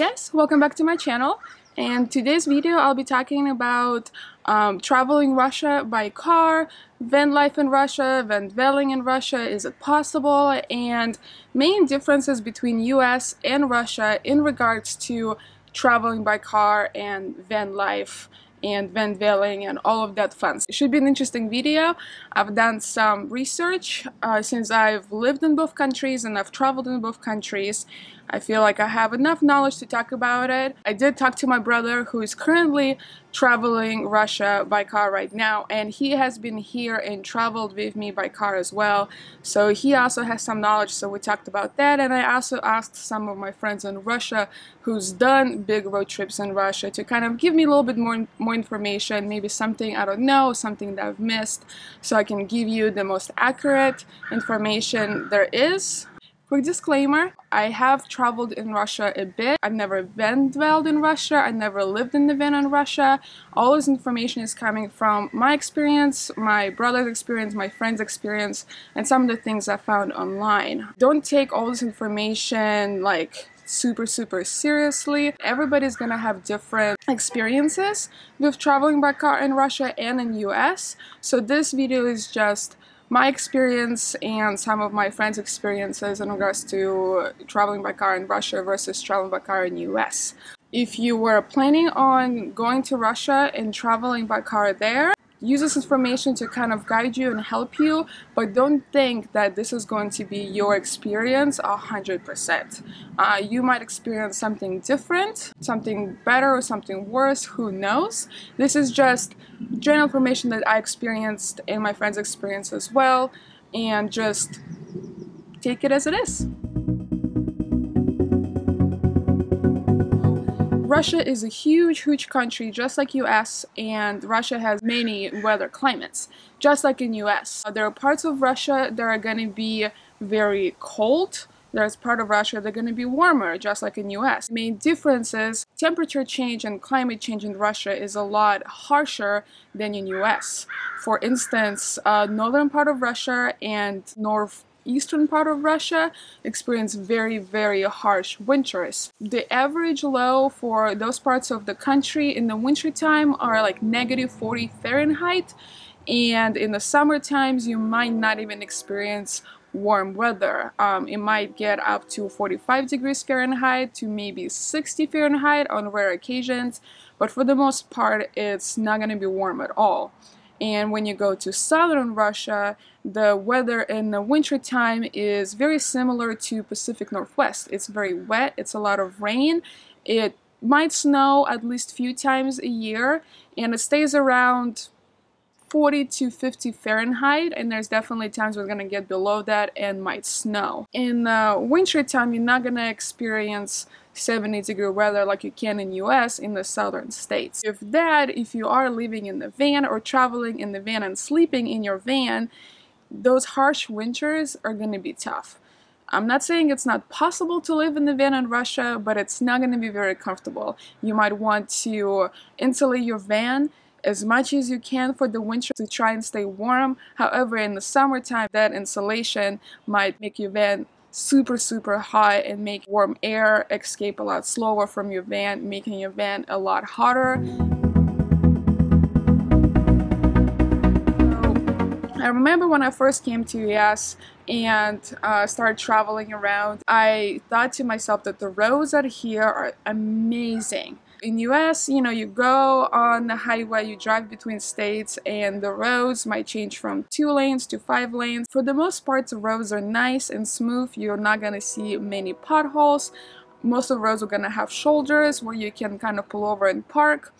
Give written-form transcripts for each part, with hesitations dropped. guys, welcome back to my channel, and today's video I'll be talking about traveling Russia by car, van life in Russia, VanDwelling in Russia, is it possible, and main differences between US and Russia in regards to traveling by car and van life and VanDwelling and all of that fun. It should be an interesting video. I've done some research since I've lived in both countries and I've traveled in both countries. I feel like I have enough knowledge to talk about it. I did talk to my brother who is currently traveling Russia by car right now, and he has been here and traveled with me by car as well, so he also has some knowledge, so we talked about that. And I also asked some of my friends in Russia who's done big road trips in Russia to kind of give me a little bit more information, maybe something I don't know, something that I've missed, so I can give you the most accurate information there is. Quick disclaimer, I have traveled in Russia a bit. I've never VanDwelled in Russia, I never lived in the van in Russia. All this information is coming from my experience, my brother's experience, my friend's experience, and some of the things I found online. Don't take all this information like super seriously. Everybody's gonna have different experiences with traveling by car in Russia and in US. So this video is just my experience and some of my friends' experiences in regards to traveling by car in Russia versus traveling by car in US. If you were planning on going to Russia and traveling by car there, use this information to kind of guide you and help you, but don't think that this is going to be your experience 100%. You might experience something different, something better or something worse, who knows. This is just general information that I experienced and my friends experienced as well, and just take it as it is. Russia is a huge country, just like US, and Russia has many weather climates, just like in US. There are parts of Russia that are going to be very cold. There's part of Russia they're going to be warmer, just like in US. Main differences: temperature change and climate change in Russia is a lot harsher than in US. For instance, northern part of Russia and northeastern part of Russia experience very harsh winters. The average low for those parts of the country in the winter time are like -40 Fahrenheit, and in the summer times you might not even experience warm weather. It might get up to 45 degrees Fahrenheit to maybe 60 Fahrenheit on rare occasions, but for the most part it's not going to be warm at all. And when you go to southern Russia, the weather in the winter time is very similar to Pacific Northwest. It's very wet, it's a lot of rain, it might snow at least few times a year, and it stays around 40 to 50 Fahrenheit, and there's definitely times we're gonna get below that and might snow. In the winter time, you're not gonna experience 70-degree weather like you can in US in the southern states. If you are living in the van or traveling in the van and sleeping in your van, those harsh winters are gonna be tough. I'm not saying it's not possible to live in the van in Russia, but it's not gonna be very comfortable. You might want to insulate your van as much as you can for the winter to try and stay warm. However, in the summertime, that insulation might make your van super hot and make warm air escape a lot slower from your van, making your van a lot hotter. I remember when I first came to US and started traveling around, I thought to myself that the roads out here are amazing. In US, you know, you go on the highway, you drive between states, and the roads might change from 2 lanes to 5 lanes. For the most part, the roads are nice and smooth. You're not gonna see many potholes. Most of the roads are gonna have shoulders where you can kind of pull over and park.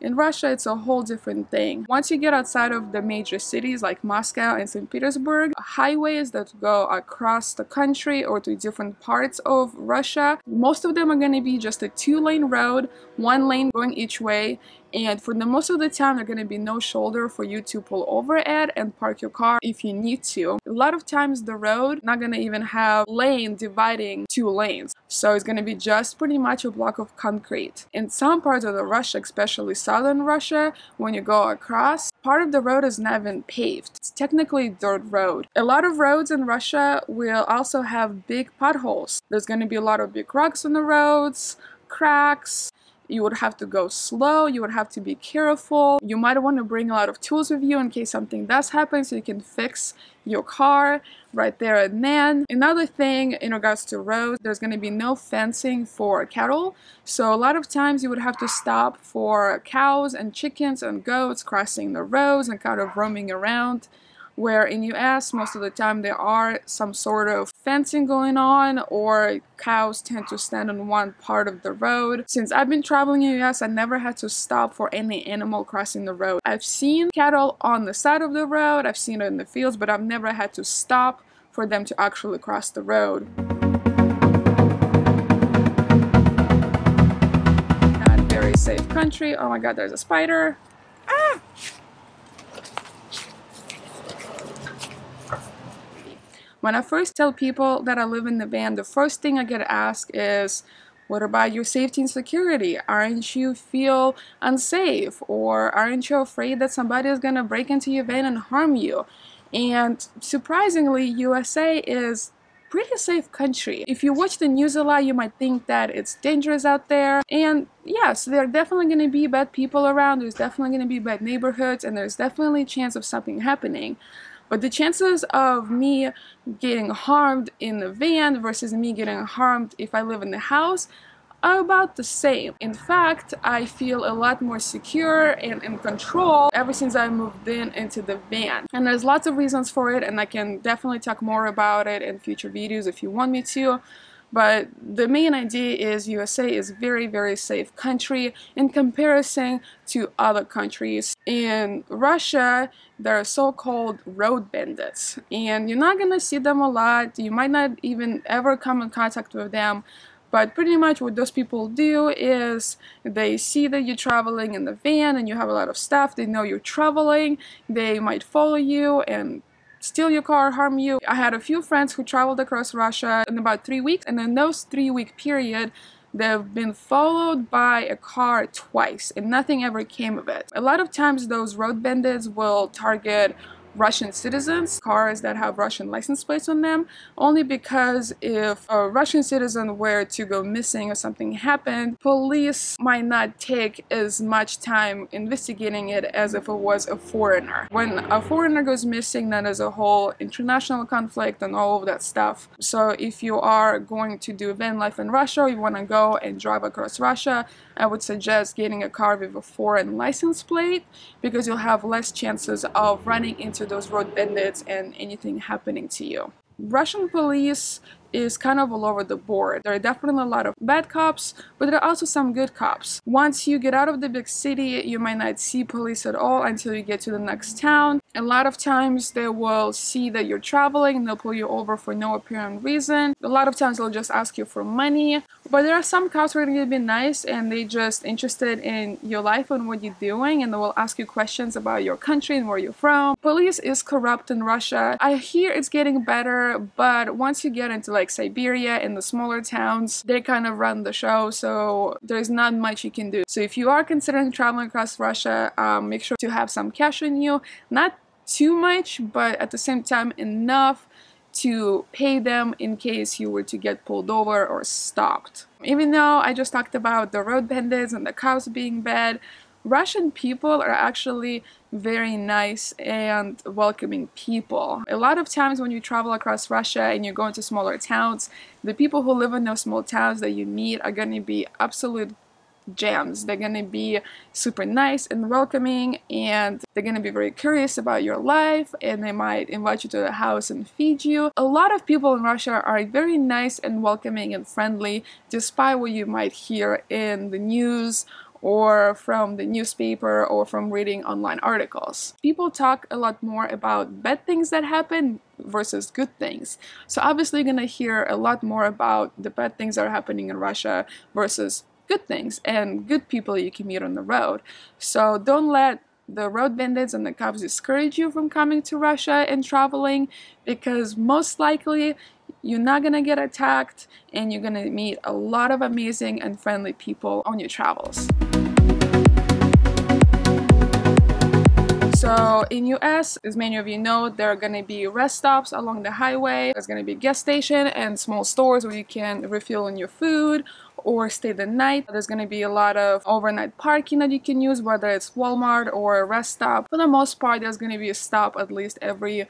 In Russia, it's a whole different thing. Once you get outside of the major cities like Moscow and St. Petersburg, highways that go across the country or to different parts of Russia, most of them are going to be just a 2-lane road, 1 lane going each way, and for the most of the time there's going to be no shoulder for you to pull over at and park your car if you need to. A lot of times the road not going to even have lane dividing 2 lanes, so it's going to be just pretty much a block of concrete. In some parts of Russia, especially southern Russia, when you go across, part of the road is not even paved. It's technically a dirt road. A lot of roads in Russia will also have big potholes. There's going to be a lot of big rocks on the roads, cracks. You would have to go slow, you would have to be careful. You might want to bring a lot of tools with you in case something does happen, so you can fix your car right there and then. Another thing in regards to roads, there's going to be no fencing for cattle. So a lot of times you would have to stop for cows and chickens and goats crossing the roads and kind of roaming around. Where in US, most of the time there are some sort of fencing going on, or cows tend to stand on one part of the road. Since I've been traveling in US, I never had to stop for any animal crossing the road. I've seen cattle on the side of the road, I've seen it in the fields, but I've never had to stop for them to actually cross the road. Not very safe country. Oh my god, there's a spider. Ah! When I first tell people that I live in the van, the first thing I get asked is, what about your safety and security? Aren't you feel unsafe? Or aren't you afraid that somebody is going to break into your van and harm you? And surprisingly, USA is a pretty safe country. If you watch the news a lot, you might think that it's dangerous out there. And yes, there are definitely going to be bad people around, there's definitely going to be bad neighborhoods, and there's definitely a chance of something happening. But the chances of me getting harmed in the van versus me getting harmed if I live in the house are about the same. In fact, I feel a lot more secure and in control ever since I moved into the van. And there's lots of reasons for it, and I can definitely talk more about it in future videos if you want me to. But the main idea is USA is a very, very safe country in comparison to other countries. In Russia, there are so-called road bandits, and you're not gonna see them a lot. You might not even ever come in contact with them. But pretty much what those people do is they see that you're traveling in the van and you have a lot of stuff. They know you're traveling. They might follow you and steal your car, harm you. I had a few friends who traveled across Russia in about 3 weeks, and in those 3-week period, they've been followed by a car twice, and nothing ever came of it. A lot of times those road bandits will target Russian citizens, cars that have Russian license plates on them, only because if a Russian citizen were to go missing or something happened, police might not take as much time investigating it as if it was a foreigner. When a foreigner goes missing, then there's a whole international conflict and all of that stuff. So if you are going to do van life in Russia, or you want to go and drive across Russia, I would suggest getting a car with a foreign license plate, because you'll have less chances of running into those road bandits and anything happening to you. Russian police is kind of all over the board. There are definitely a lot of bad cops, but there are also some good cops. Once you get out of the big city, you might not see police at all until you get to the next town. A lot of times they will see that you're traveling and they'll pull you over for no apparent reason. A lot of times they'll just ask you for money. But there are some cops who are going to be nice, and they're just interested in your life and what you're doing, and they will ask you questions about your country and where you're from. Police is corrupt in Russia. I hear it's getting better, but once you get into like Siberia and the smaller towns, they kind of run the show, so there's not much you can do. So if you are considering traveling across Russia, make sure to have some cash on you. Not too much, but at the same time enough to pay them in case you were to get pulled over or stopped. Even though I just talked about the road bandits and the cops being bad, Russian people are actually very nice and welcoming people. A lot of times when you travel across Russia and you go into smaller towns, the people who live in those small towns that you meet are going to be absolute gems. They're going to be super nice and welcoming, and they're going to be very curious about your life, and they might invite you to their house and feed you. A lot of people in Russia are very nice and welcoming and friendly, despite what you might hear in the news or from the newspaper or from reading online articles. People talk a lot more about bad things that happen versus good things. So obviously you're gonna hear a lot more about the bad things that are happening in Russia versus good things and good people you can meet on the road. So don't let the road bandits and the cops discourage you from coming to Russia and traveling, because most likely you're not gonna get attacked, and you're gonna meet a lot of amazing and friendly people on your travels. So in US, as many of you know, there are going to be rest stops along the highway. There's going to be gas station and small stores where you can refill on your food or stay the night. There's going to be a lot of overnight parking that you can use, whether it's Walmart or a rest stop. For the most part, there's going to be a stop at least every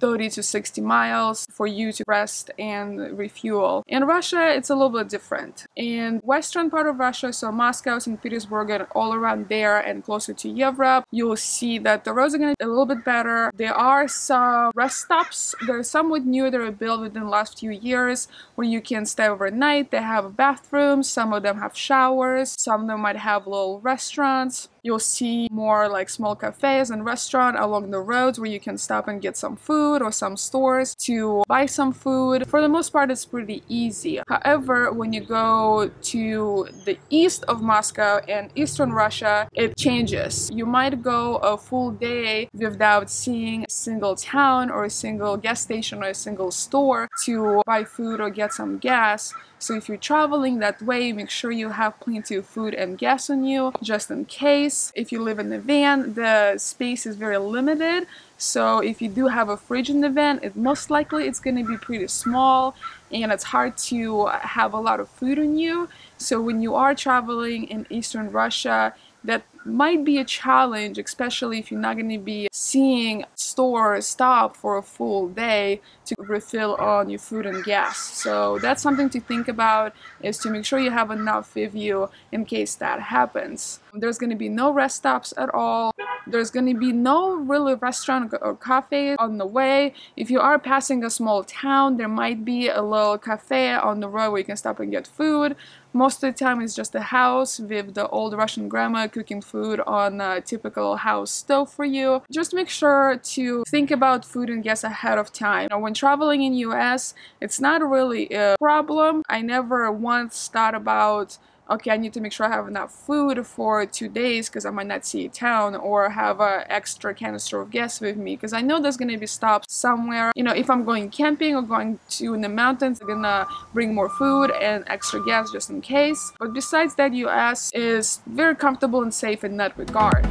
30 to 60 miles for you to rest and refuel. In Russia, it's a little bit different. In western part of Russia, so Moscow, St. Petersburg, and all around there and closer to Europe, you'll see that the roads are going to be a little bit better. There are some rest stops. They're somewhat new. They were built within the last few years where you can stay overnight. They have bathrooms. Some of them have showers. Some of them might have little restaurants. You'll see more like small cafes and restaurants along the roads where you can stop and get some food, or some stores to buy some food. For the most part, it's pretty easy. However, when you go to the east of Moscow and eastern Russia, it changes. You might go a full day without seeing a single town or a single gas station or a single store to buy food or get some gas. So if you're traveling that way, make sure you have plenty of food and gas on you just in case. If you live in a van, the space is very limited. So if you do have a fridge in the van, it most likely it's going to be pretty small and it's hard to have a lot of food on you. So when you are traveling in Eastern Russia, that might be a challenge, especially if you're not going to be seeing stores stop for a full day to refill on your food and gas. So that's something to think about, is to make sure you have enough with you in case that happens. There's going to be no rest stops at all. There's going to be no really restaurant or cafe on the way. If you are passing a small town, there might be a little cafe on the road where you can stop and get food. Most of the time it's just a house with the old Russian grandma cooking food on a typical house stove for you. Just make sure to think about food and gas ahead of time. Now, when traveling in US, it's not really a problem. I never once thought about, okay, I need to make sure I have enough food for 2 days because I might not see a town, or have an extra canister of gas with me because I know there's going to be stops somewhere. You know, if I'm going camping or going to in the mountains, I'm going to bring more food and extra gas just in case. But besides that, US is very comfortable and safe in that regard.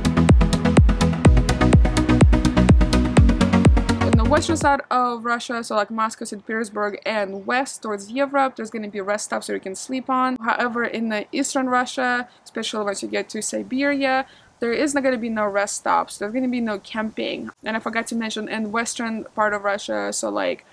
Western side of Russia, so like Moscow, St. Petersburg, and west towards Europe, there's going to be rest stops that you can sleep on. However, in the eastern Russia, especially once you get to Siberia, there is not going to be no rest stops. There's going to be no camping. And I forgot to mention, in western part of Russia, so like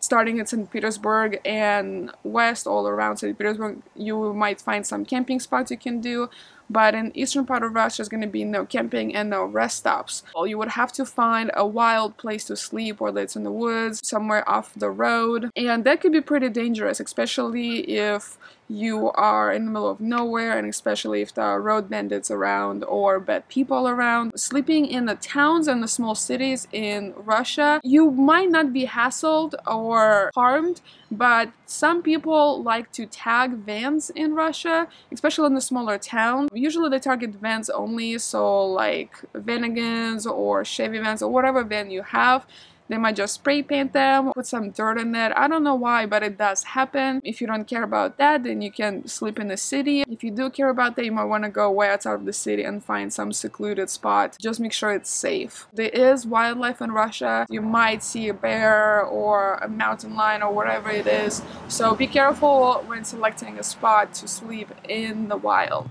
starting at St. Petersburg and west, all around St. Petersburg, you might find some camping spots you can do. But in eastern part of Russia, there's going to be no camping and no rest stops. Well, you would have to find a wild place to sleep, whether it's in the woods, somewhere off the road. And that could be pretty dangerous, especially if you are in the middle of nowhere, and especially if there are road bandits around or bad people around. Sleeping in the towns and the small cities in Russia, you might not be hassled or harmed, but some people like to tag vans in Russia, especially in the smaller towns. Usually they target vans only, so like Vanagons or Chevy vans or whatever van you have. They might just spray paint them, put some dirt in it. I don't know why, but it does happen. If you don't care about that, then you can sleep in the city. If you do care about that, you might want to go way outside of the city and find some secluded spot. Just make sure it's safe. There is wildlife in Russia. You might see a bear or a mountain lion or whatever it is. So be careful when selecting a spot to sleep in the wild.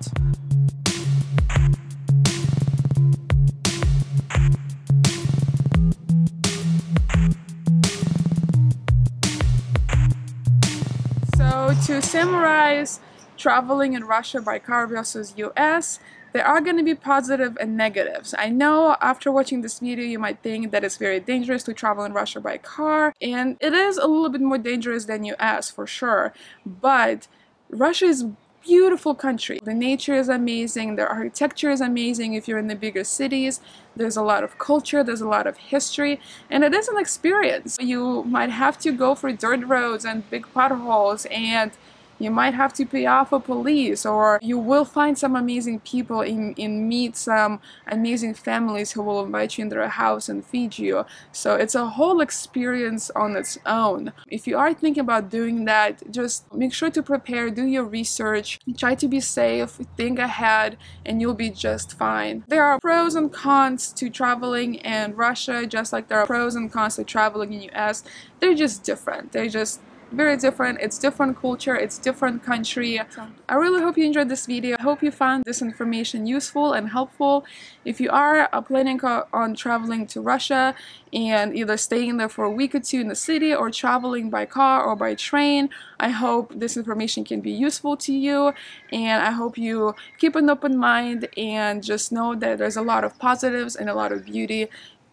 To summarize traveling in Russia by car versus US, there are going to be positives and negatives. I know after watching this video you might think that it's very dangerous to travel in Russia by car, and it is a little bit more dangerous than US for sure, but Russia is beautiful country. The nature is amazing, the architecture is amazing. If you're in the bigger cities, there's a lot of culture, there's a lot of history, and it is an experience. You might have to go through dirt roads and big potholes and You might have to pay off a police, or you will find some amazing people and meet some amazing families who will invite you in their house and feed you. So it's a whole experience on its own. If you are thinking about doing that, just make sure to prepare, do your research, try to be safe, think ahead, and you'll be just fine. There are pros and cons to traveling in Russia, just like there are pros and cons to traveling in US. They're just different. They're just very different. It's different culture, it's different country. I really hope you enjoyed this video. I hope you found this information useful and helpful. If you are planning on traveling to Russia and either staying there for a week or two in the city or traveling by car or by train, I hope this information can be useful to you, and I hope you keep an open mind and just know that there's a lot of positives and a lot of beauty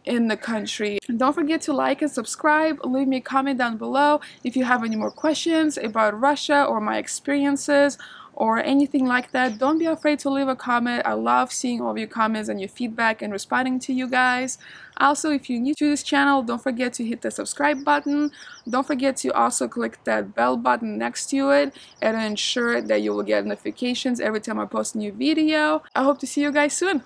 in the country. And don't forget to like and subscribe. Leave me a comment down below if you have any more questions about Russia or my experiences or anything like that. Don't be afraid to leave a comment. I love seeing all of your comments and your feedback and responding to you guys. Also, if you're new to this channel, don't forget to hit the subscribe button. Don't forget to also click that bell button next to it and ensure that you will get notifications every time I post a new video. I hope to see you guys soon.